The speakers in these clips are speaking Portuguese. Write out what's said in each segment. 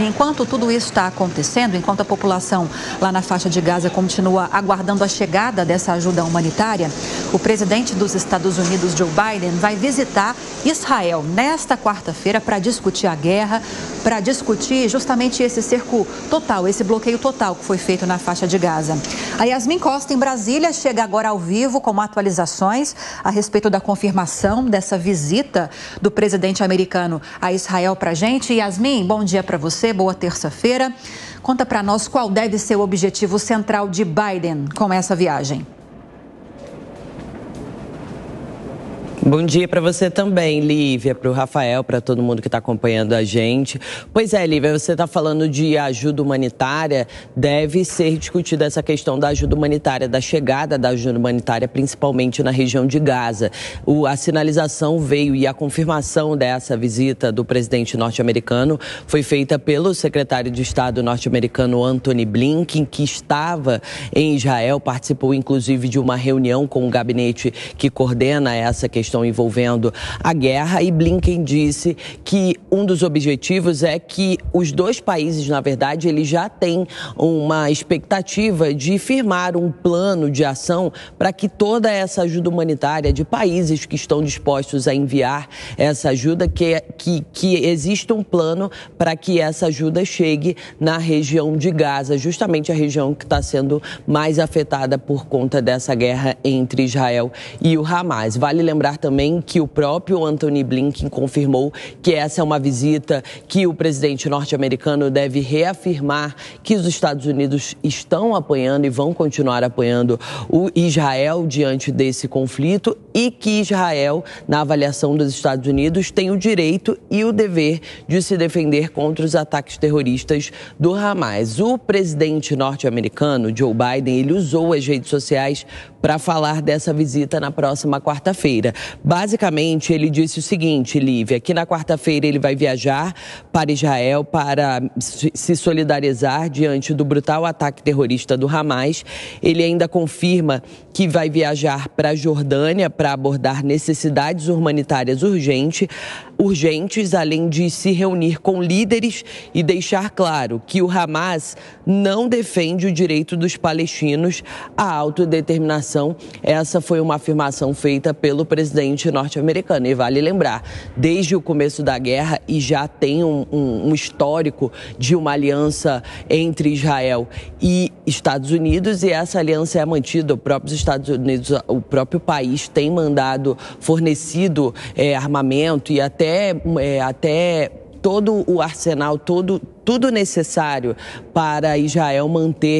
Enquanto tudo isso está acontecendo, enquanto a população lá na faixa de Gaza continua aguardando a chegada dessa ajuda humanitária, o presidente dos Estados Unidos, Joe Biden, vai visitar Israel nesta quarta-feira para discutir a guerra, para discutir justamente esse cerco total, esse bloqueio total que foi feito na faixa de Gaza. A Yasmin Costa, em Brasília, chega agora ao vivo com atualizações a respeito da confirmação dessa visita do presidente americano a Israel para a gente. Yasmin, bom dia para você. Boa terça-feira. Conta para nós qual deve ser o objetivo central de Biden com essa viagem. Bom dia para você também, Lívia, para o Rafael, para todo mundo que está acompanhando a gente. Pois é, Lívia, você está falando de ajuda humanitária, deve ser discutida essa questão da ajuda humanitária, da chegada da ajuda humanitária, principalmente na região de Gaza. A sinalização veio e a confirmação dessa visita do presidente norte-americano foi feita pelo secretário de Estado norte-americano Antony Blinken, que estava em Israel, participou inclusive de uma reunião com o gabinete que coordena essa questão envolvendo a guerra, e Blinken disse que um dos objetivos é que os dois países, na verdade, eles já têm uma expectativa de firmar um plano de ação para que toda essa ajuda humanitária de países que estão dispostos a enviar essa ajuda, que exista um plano para que essa ajuda chegue na região de Gaza, justamente a região que está sendo mais afetada por conta dessa guerra entre Israel e o Hamas. Vale lembrar também que o próprio Antony Blinken confirmou que essa é uma visita que o presidente norte-americano deve reafirmar que os Estados Unidos estão apoiando e vão continuar apoiando o Israel diante desse conflito, e que Israel, na avaliação dos Estados Unidos, tem o direito e o dever de se defender contra os ataques terroristas do Hamas. O presidente norte-americano, Joe Biden, ele usou as redes sociais para falar dessa visita na próxima quarta-feira. Basicamente, ele disse o seguinte, Lívia, que na quarta-feira ele vai viajar para Israel para se solidarizar diante do brutal ataque terrorista do Hamas. Ele ainda confirma que vai viajar para a Jordânia para abordar necessidades humanitárias urgentes, além de se reunir com líderes e deixar claro que o Hamas não defende o direito dos palestinos à autodeterminação. Essa foi uma afirmação feita pelo presidente norte-americano. E vale lembrar, desde o começo da guerra, e já tem um histórico de uma aliança entre Israel e Estados Unidos, e essa aliança é mantida. O próprio Estados Unidos, o próprio país, tem mandado, fornecido armamento e até todo o arsenal, tudo necessário para Israel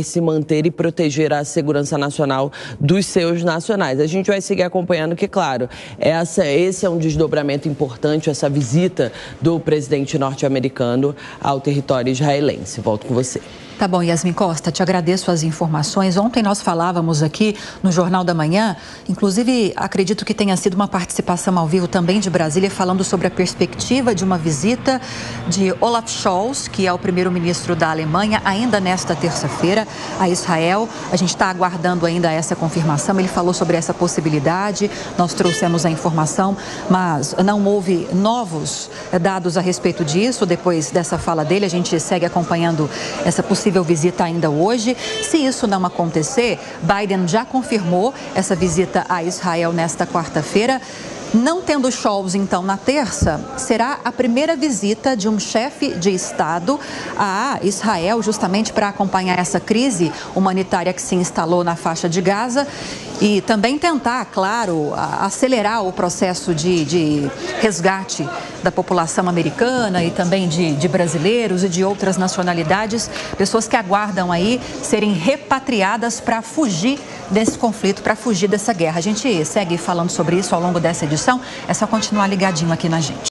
se manter e proteger a segurança nacional dos seus nacionais. A gente vai seguir acompanhando que, claro, esse é um desdobramento importante, essa visita do presidente norte-americano ao território israelense. Volto com você. Tá bom, Yasmin Costa, te agradeço as informações. Ontem nós falávamos aqui no Jornal da Manhã, inclusive acredito que tenha sido uma participação ao vivo também de Brasília, falando sobre a perspectiva de uma visita de Olaf Scholz, que é o primeiro-ministro da Alemanha, ainda nesta terça-feira, a Israel. A gente está aguardando ainda essa confirmação. Ele falou sobre essa possibilidade, nós trouxemos a informação, mas não houve novos dados a respeito disso. Depois dessa fala dele, a gente segue acompanhando essa possível visita ainda hoje. Se isso não acontecer, Biden já confirmou essa visita a Israel nesta quarta-feira. Não tendo Scholz, então, na terça, será a primeira visita de um chefe de Estado a Israel, justamente para acompanhar essa crise humanitária que se instalou na faixa de Gaza e também tentar, claro, acelerar o processo de resgate da população americana e também de brasileiros e de outras nacionalidades, pessoas que aguardam aí serem repatriadas para fugir desse conflito, para fugir dessa guerra. A gente segue falando sobre isso ao longo dessa edição. É só continuar ligadinho aqui na gente.